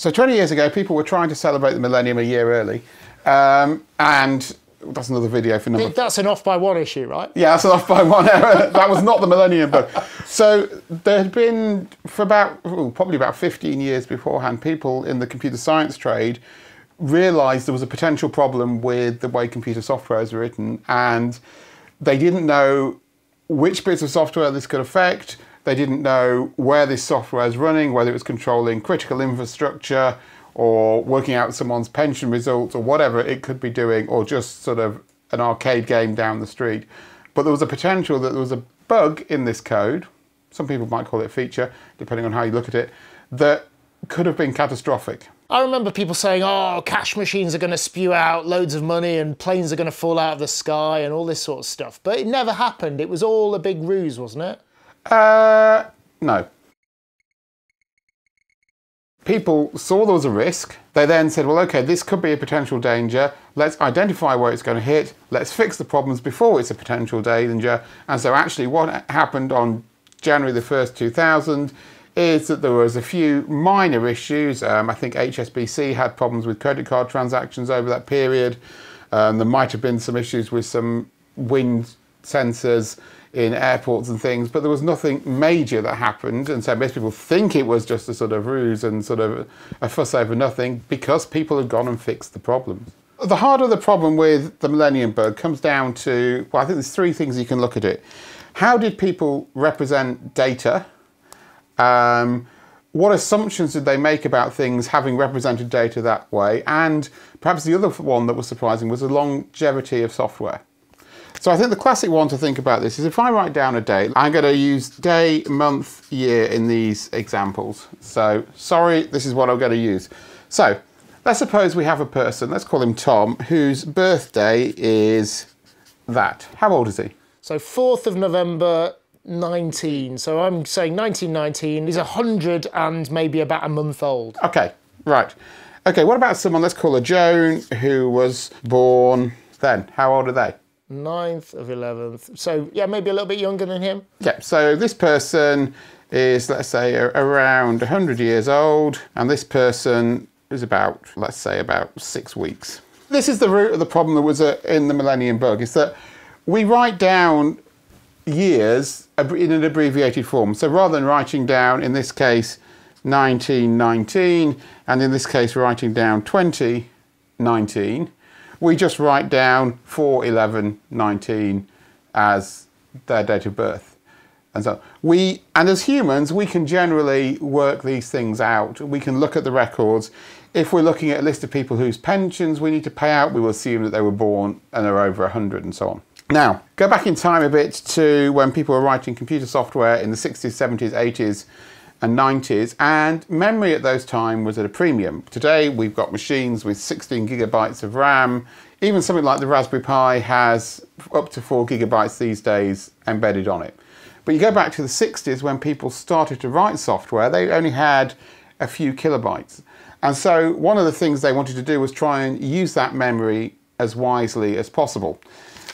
So 20 years ago, people were trying to celebrate the millennium a year early, and that's another video for number. That's an off by one issue, right? Yeah, that's an off by one error. That was not the Millennium Bug. So there had been, for about, probably about 15 years beforehand, people in the computer science trade realised there was a potential problem with the way computer software is written, and they didn't know which bits of software this could affect. They didn't know where this software is running, whether it was controlling critical infrastructure or working out someone's pension results or whatever it could be doing, or just sort of an arcade game down the street. But there was a potential that there was a bug in this code, some people might call it a feature, depending on how you look at it, that could have been catastrophic. I remember people saying, oh, cash machines are going to spew out loads of money and planes are going to fall out of the sky and all this sort of stuff. But it never happened. It was all a big ruse, wasn't it? No. People saw there was a risk. They then said, well, okay, this could be a potential danger. Let's identify where it's going to hit. Let's fix the problems before it's a potential danger. And so actually what happened on January the 1st, 2000 is that there was a few minor issues. I think HSBC had problems with credit card transactions over that period. There might have been some issues with some wind sensors in airports and things, but there was nothing major that happened, and so most people think it was just a sort of ruse and sort of a fuss over nothing because people had gone and fixed the problems. The heart of the problem with the Millennium Bug comes down to, well, I think there's three things you can look at it. How did people represent data? What assumptions did they make about things having represented data that way? And perhaps the other one that was surprising was the longevity of software. So I think the classic one to think about this is if I write down a date, I'm going to use day, month, year in these examples. So sorry, this is what I'm going to use. So let's suppose we have a person, let's call him Tom, whose birthday is that. How old is he? So 4th of November, 19. So I'm saying 1919. He's 100 and maybe about a month old. Okay, right. Okay, what about someone, let's call her Joan, who was born then? How old are they? 9th of 11th, so yeah, maybe a little bit younger than him. Yeah, so this person is, let's say, around 100 years old, and this person is about, let's say, about 6 weeks. This is the root of the problem that was in the Millennium Bug, is that we write down years in an abbreviated form. So rather than writing down, in this case, 1919, and in this case, writing down 2019, we just write down 4/11/19 as their date of birth. And so we, and as humans, we can generally work these things out. We can look at the records. If we're looking at a list of people whose pensions we need to pay out, we will assume that they were born and are over 100 and so on. Now, go back in time a bit to when people were writing computer software in the 60s, 70s, 80s, and 90s, and memory at those times was at a premium. Today we've got machines with 16 gigabytes of RAM. Even something like the Raspberry Pi has up to 4 gigabytes these days embedded on it. But you go back to the 60s when people started to write software, they only had a few kilobytes. And so one of the things they wanted to do was try and use that memory as wisely as possible.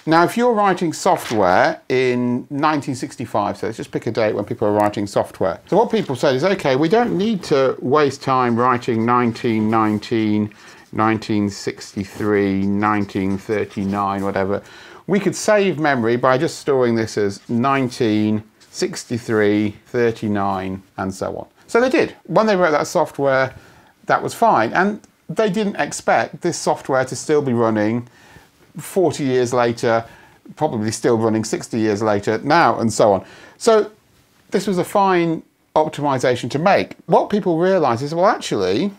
Now, if you're writing software in 1965, so let's just pick a date when people are writing software. So what people said is, okay, we don't need to waste time writing 1919, 1963, 1939, whatever. We could save memory by just storing this as 1963, 39, and so on. So they did. When they wrote that software, that was fine. And they didn't expect this software to still be running 40 years later, probably still running 60 years later now, and so on. So this was a fine optimization to make. What people realize is, well, actually,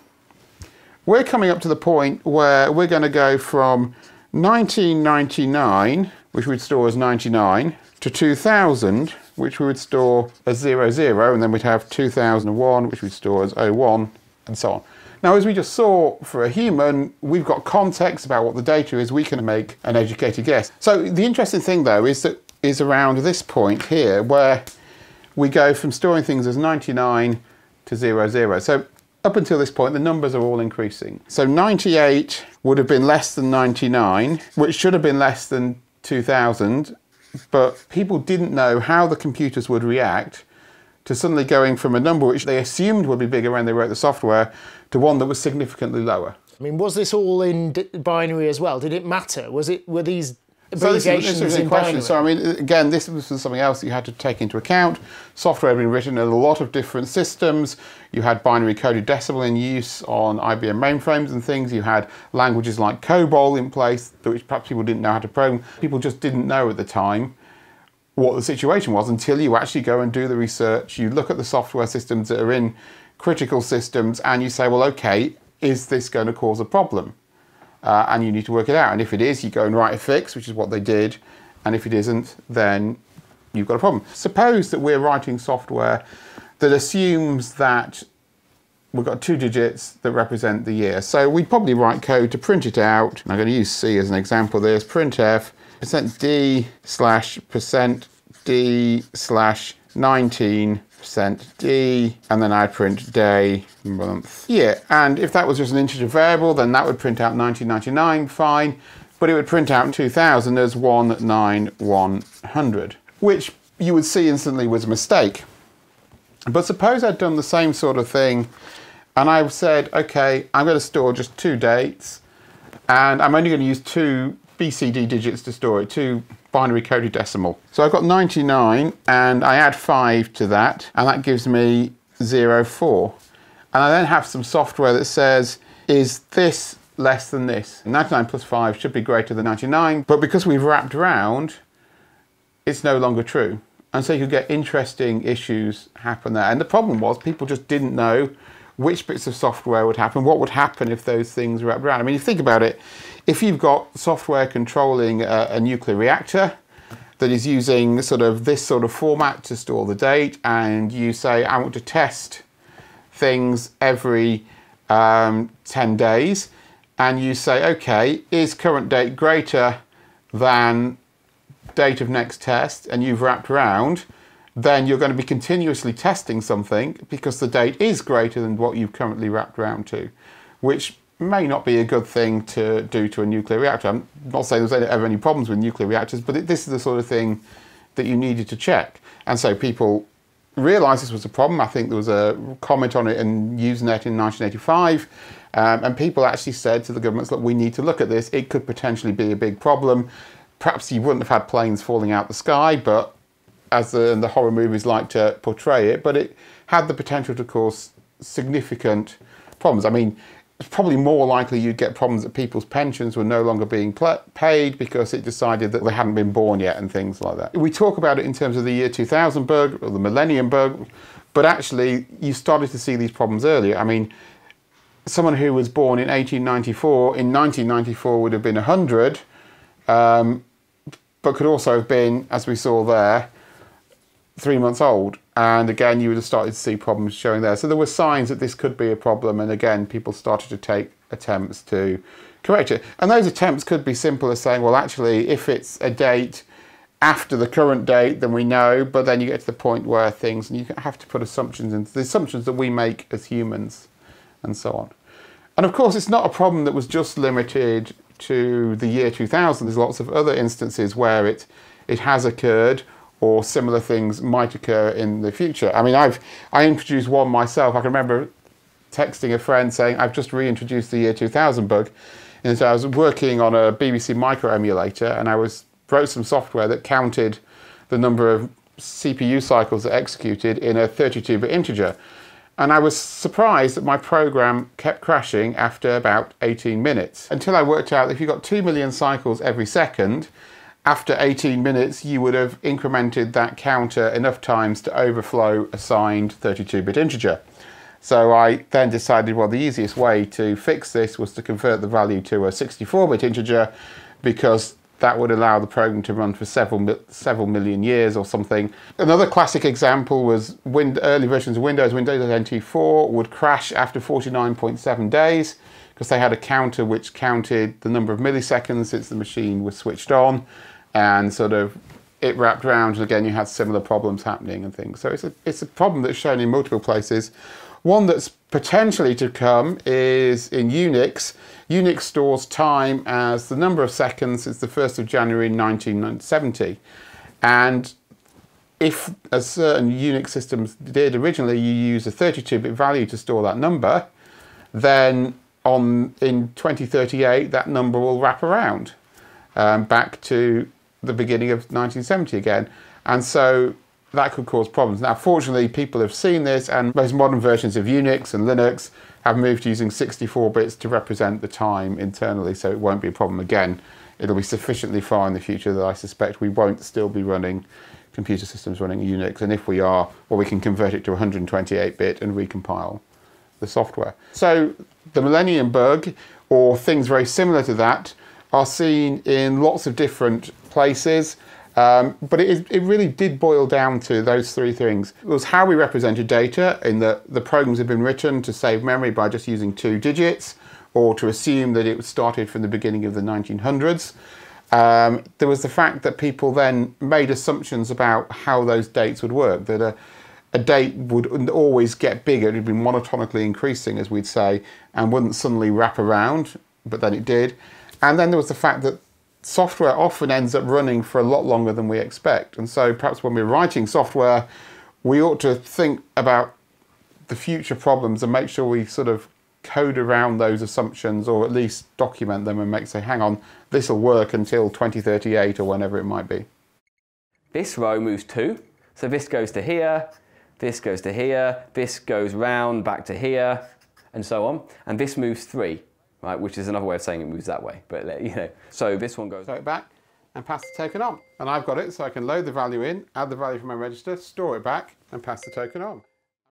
we're coming up to the point where we're going to go from 1999, which we'd store as 99, to 2000, which we would store as 00, and then we'd have 2001, which we'd store as 01, and so on. Now, as we just saw, for a human, we've got context about what the data is. We can make an educated guess. So the interesting thing, though, is that is around this point here where we go from storing things as 99 to 00. So up until this point, the numbers are all increasing. So 98 would have been less than 99, which should have been less than 2000. But people didn't know how the computers would react to suddenly going from a number which they assumed would be bigger when they wrote the software to one that was significantly lower. I mean, was this all in binary as well? Did it matter? Was it, were these abbreviations in binary? So I mean, again, this was something else that you had to take into account. Software had been written in a lot of different systems. You had binary coded decimal in use on IBM mainframes and things. You had languages like COBOL in place, which perhaps people didn't know how to program. People just didn't know at the time what the situation was until you actually go and do the research. You look at the software systems that are in critical systems and you say, well, okay, is this going to cause a problem? And you need to work it out. And if it is, you go and write a fix, which is what they did. And if it isn't, then you've got a problem. Suppose that we're writing software that assumes that we've got two digits that represent the year. So we'd probably write code to print it out. And I'm going to use C as an example. There's printf %d/%d/19%d, and then I'd print day, month, year. And if that was just an integer variable, then that would print out 1999, fine, but it would print out 2000 as 19100, which you would see instantly was a mistake. But suppose I'd done the same sort of thing and I said, okay, I'm going to store just two dates and I'm only going to use two BCD digits to store it, two binary coded decimal. So I've got 99 and I add 5 to that and that gives me 04. And I then have some software that says, is this less than this? 99 plus 5 should be greater than 99, but because we've wrapped around, it's no longer true. And so you could get interesting issues happen there. And the problem was people just didn't know which bits of software would happen, what would happen if those things were wrapped around. I mean, if you think about it, if you've got software controlling a nuclear reactor that is using sort of this sort of format to store the date, and you say, I want to test things every 10 days, and you say, okay, is current date greater than date of next test, and you've wrapped around, then you're going to be continuously testing something because the date is greater than what you've currently wrapped around to, which may not be a good thing to do to a nuclear reactor. I'm not saying there's ever any problems with nuclear reactors, but this is the sort of thing that you needed to check. And so people realised this was a problem. I think there was a comment on it in Usenet in 1985, and people actually said to the governments, look, we need to look at this. It could potentially be a big problem. Perhaps you wouldn't have had planes falling out the sky, but as the horror movies like to portray it, but it had the potential to cause significant problems. I mean, it's probably more likely you'd get problems that people's pensions were no longer being paid because it decided that they hadn't been born yet and things like that. We talk about it in terms of the year 2000 bug or the Millennium Bug, but actually you started to see these problems earlier. I mean, someone who was born in 1894, in 1994 would have been 100, but could also have been, as we saw there, 3 months old, and again you would have started to see problems showing there. So there were signs that this could be a problem, and again people started to take attempts to correct it. And those attempts could be simple as saying, well, actually if it's a date after the current date then we know, but then you get to the point where things, and you have to put assumptions into the assumptions that we make as humans and so on. And of course it's not a problem that was just limited to the year 2000. There's lots of other instances where it has occurred, or similar things might occur in the future. I mean, I introduced one myself. I can remember texting a friend saying, I've just reintroduced the year 2000 bug. And so I was working on a BBC micro emulator and I wrote some software that counted the number of CPU cycles that executed in a 32-bit integer. And I was surprised that my program kept crashing after about 18 minutes, until I worked out that if you got 2 million cycles every second, after 18 minutes, you would have incremented that counter enough times to overflow a signed 32-bit integer. So I then decided, well, the easiest way to fix this was to convert the value to a 64-bit integer, because that would allow the program to run for several million years or something. Another classic example was early versions of Windows. Windows NT4 would crash after 49.7 days, because they had a counter which counted the number of milliseconds since the machine was switched on. And sort of it wrapped around, and again you had similar problems happening and things. So it's a problem that's shown in multiple places. One that's potentially to come is in Unix. Unix stores time as the number of seconds since the 1st of January 1970. And if, as certain Unix systems did originally, you use a 32-bit value to store that number, then in 2038 that number will wrap around back to the beginning of 1970 again, and so that could cause problems. Now fortunately people have seen this, and most modern versions of Unix and Linux have moved to using 64 bits to represent the time internally, so it won't be a problem again. It'll be sufficiently far in the future that I suspect we won't still be running computer systems running Unix, and if we are, well, we can convert it to 128-bit and recompile the software. So the Millennium Bug, or things very similar to that, are seen in lots of different places, but it really did boil down to those three things. It was how we represented data, in that the programs have been written to save memory by just using 2 digits, or to assume that it was started from the beginning of the 1900s. There was the fact that people then made assumptions about how those dates would work, that a date wouldn't always get bigger, it would be monotonically increasing, as we'd say, and wouldn't suddenly wrap around, but then it did. And then there was the fact that software often ends up running for a lot longer than we expect, and so perhaps when we're writing software we ought to think about the future problems and make sure we sort of code around those assumptions, or at least document them and say, hang on, this will work until 2038 or whenever it might be. This row moves too, so this goes to here, this goes to here, this goes round back to here, and so on, and this moves 3, right, which is another way of saying it moves that way, but you know, so this one goes back and pass the token on, and I've got it, so I can load the value in, add the value from my register, store it back and pass the token on.